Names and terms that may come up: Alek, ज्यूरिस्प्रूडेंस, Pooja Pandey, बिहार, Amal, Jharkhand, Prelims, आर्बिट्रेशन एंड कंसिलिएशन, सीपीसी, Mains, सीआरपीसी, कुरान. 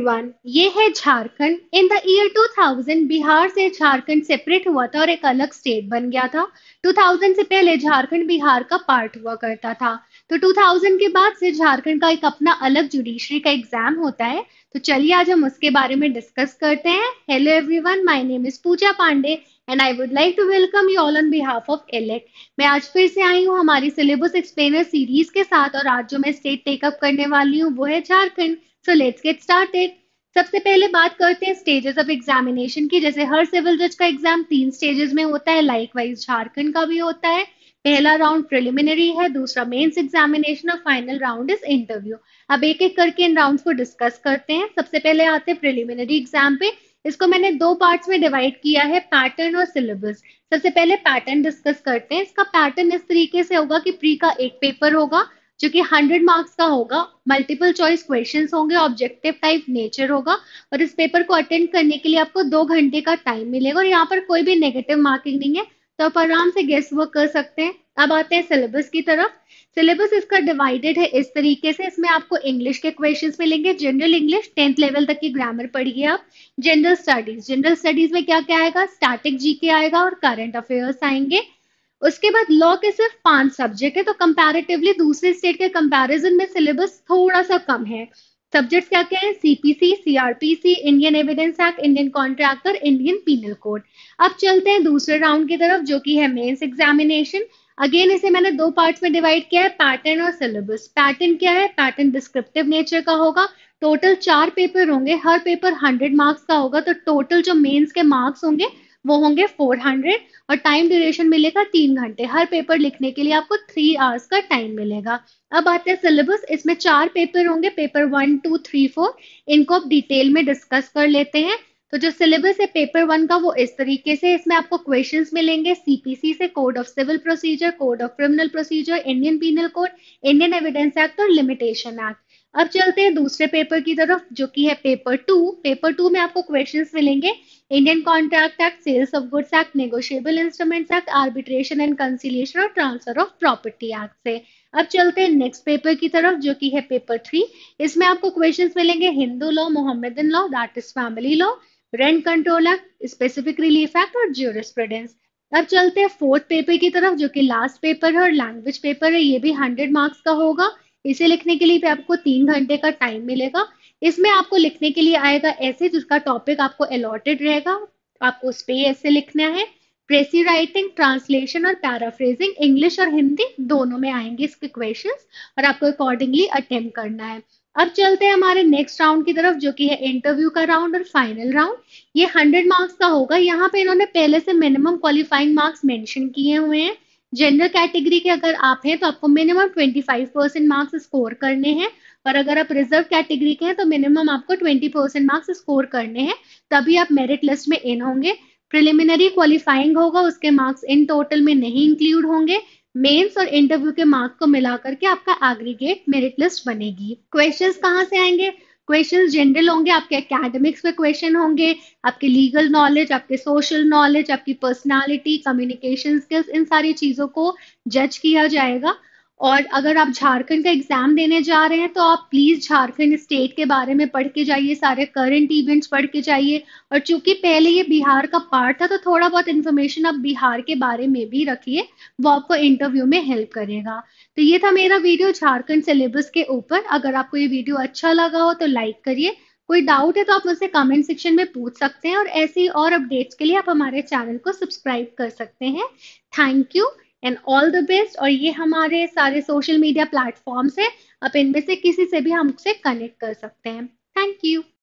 Everyone, ये है Jharkhand. In the year 2000 बिहार से झारखंड सेपरेट हुआ था और एक अलग स्टेट बन गया था। 2000 से पहले झारखंड बिहार का पार्ट हुआ करता था, तो 2000 के बाद से झारखंड का एक अपना अलग जुडिशरी का एग्जाम होता है। तो चलिए आज हम उसके बारे में डिस्कस करते हैं। Hello everyone, my name is Pooja Pandey and I would like to welcome you all on behalf of Alec. मैं आज फिर से आई हूँ हमारी सिलेबस एक्सप्लेनर सीरीज के साथ और आज जो मैं स्टेट टेकअप करने वाली हूँ वो है Jharkhand. So let's get started. सबसे पहले बात करते हैं स्टेजेस ऑफ एग्जामिनेशन की। जैसे हर सिविल जज का एग्जाम 3 स्टेजेस में होता है, लाइकवाइज झारखंड का भी होता है। पहला राउंड प्रिलिमिनरी है, दूसरा मेंस एग्जामिनेशन और फाइनल राउंड इज इंटरव्यू। अब एक एक करके इन राउंड्स को डिस्कस करते हैं। सबसे पहले आते हैं प्रिलिमिनरी एग्जाम पे। इसको मैंने 2 पार्ट्स में डिवाइड किया है, पैटर्न और सिलेबस। सबसे पहले पैटर्न डिस्कस करते हैं। इसका पैटर्न इस तरीके से होगा कि प्री का एक पेपर होगा जो कि 100 मार्क्स का होगा, मल्टीपल चॉइस क्वेश्चंस होंगे, ऑब्जेक्टिव टाइप नेचर होगा और इस पेपर को अटेंड करने के लिए आपको 2 घंटे का टाइम मिलेगा और यहाँ पर कोई भी नेगेटिव मार्किंग नहीं है, तो आप आराम से गेस वर्क कर सकते हैं। अब आते हैं सिलेबस की तरफ। सिलेबस इसका डिवाइडेड है इस तरीके से। इसमें आपको इंग्लिश के क्वेश्चंस मिलेंगे, जनरल इंग्लिश 10th लेवल तक की ग्रामर पढ़िए आप। जनरल स्टडीज में क्या क्या आएगा, स्टैटिक जीके आएगा और करंट अफेयर्स आएंगे। उसके बाद लॉ के सिर्फ 5 सब्जेक्ट है, तो कंपैरेटिवली दूसरे स्टेट के कंपैरिजन में सिलेबस थोड़ा सा कम है। सब्जेक्ट्स क्या क्या हैं, सीपीसी, सीआरपीसी, Indian evidence act, Indian contractor, Indian penal code. अब चलते हैं दूसरे राउंड की तरफ जो कि है मेंस एग्जामिनेशन। अगेन इसे मैंने 2 पार्ट्स में डिवाइड किया है, पैटर्न और सिलेबस। पैटर्न क्या है, पैटर्न डिस्क्रिप्टिव नेचर का होगा। टोटल 4 पेपर होंगे, हर पेपर 100 मार्क्स का होगा, तो टोटल जो मेन्स के मार्क्स होंगे वो होंगे 400 और टाइम ड्यूरेशन मिलेगा 3 घंटे। हर पेपर लिखने के लिए आपको 3 आवर्स का टाइम मिलेगा। अब आते हैं सिलेबस। इसमें 4 पेपर होंगे, पेपर 1, 2, 3, 4। इनको आप डिटेल में डिस्कस कर लेते हैं। तो जो सिलेबस है पेपर 1 का वो इस तरीके से। इसमें आपको क्वेश्चंस मिलेंगे सीपीसी से, code of civil procedure, code of criminal procedure, Indian penal code, Indian evidence act और लिमिटेशन एक्ट। अब चलते हैं दूसरे पेपर की तरफ जो कि है पेपर 2। पेपर 2 में आपको क्वेश्चंस मिलेंगे Indian contract act, sales of goods act, negotiable instruments act, आर्बिट्रेशन एंड कंसिलिएशन और ट्रांसफर ऑफ प्रॉपर्टी एक्ट से। अब चलते हैं नेक्स्ट पेपर की तरफ जो कि है पेपर 3। इसमें आपको क्वेश्चंस मिलेंगे Hindu law, Mohammedan law, that is family law, rent control act, specific relief act और ज्यूरिस्प्रूडेंस। अब चलते हैं 4th पेपर की तरफ जो कि लास्ट पेपर है और लैंग्वेज पेपर है। ये भी 100 मार्क्स का होगा। इसे लिखने के लिए भी आपको 3 घंटे का टाइम मिलेगा। इसमें आपको लिखने के लिए आएगा ऐसे जिसका टॉपिक आपको अलॉटेड रहेगा, आपको उस पर ऐसे लिखना है। प्रेसी राइटिंग, ट्रांसलेशन और पैराफ्रेजिंग इंग्लिश और हिंदी दोनों में आएंगे इसके क्वेश्चंस और आपको अकॉर्डिंगली अटेम्प्ट करना है। अब चलते हैं हमारे नेक्स्ट राउंड की तरफ जो कि है इंटरव्यू का राउंड और फाइनल राउंड। ये 100 मार्क्स का होगा। यहाँ पे इन्होंने पहले से मिनिमम क्वालिफाइंग मार्क्स मेंशन किए हुए हैं। जनरल कैटेगरी के अगर आप हैं तो आपको मिनिमम 25% मार्क्स स्कोर करने हैं और अगर आप रिजर्व कैटेगरी के हैं तो मिनिमम आपको 20% मार्क्स स्कोर करने हैं, तभी आप मेरिट लिस्ट में इन होंगे। प्रिलिमिनरी क्वालिफाइंग होगा, उसके मार्क्स इन टोटल में नहीं इंक्लूड होंगे। मेंस और इंटरव्यू के मार्क्स को मिलाकर के आपका एग्रीगेट मेरिट लिस्ट बनेगी। क्वेश्चंस कहाँ से आएंगे, क्वेश्चंस जनरल होंगे, आपके एकेडमिक्स पे क्वेश्चन होंगे, आपके लीगल नॉलेज, आपके सोशल नॉलेज, आपकी पर्सनालिटी, कम्युनिकेशन स्किल्स, इन सारी चीज़ों को जज किया जाएगा। और अगर आप झारखंड का एग्जाम देने जा रहे हैं तो आप प्लीज़ झारखंड स्टेट के बारे में पढ़ के जाइए, सारे करंट इवेंट्स पढ़ के जाइए। और चूंकि पहले ये बिहार का पार्ट था तो थोड़ा बहुत इन्फॉर्मेशन आप बिहार के बारे में भी रखिए, वो आपको इंटरव्यू में हेल्प करेगा। तो ये था मेरा वीडियो झारखंड सिलेबस के ऊपर। अगर आपको ये वीडियो अच्छा लगा हो तो लाइक करिए। कोई डाउट है तो आप मुझसे कमेंट सेक्शन में पूछ सकते हैं और ऐसी और अपडेट्स के लिए आप हमारे चैनल को सब्सक्राइब कर सकते हैं। Thank you and all the best. और ये हमारे सारे सोशल मीडिया प्लेटफॉर्म्स हैं, आप इनमें से किसी से भी हमसे कनेक्ट कर सकते हैं। Thank you.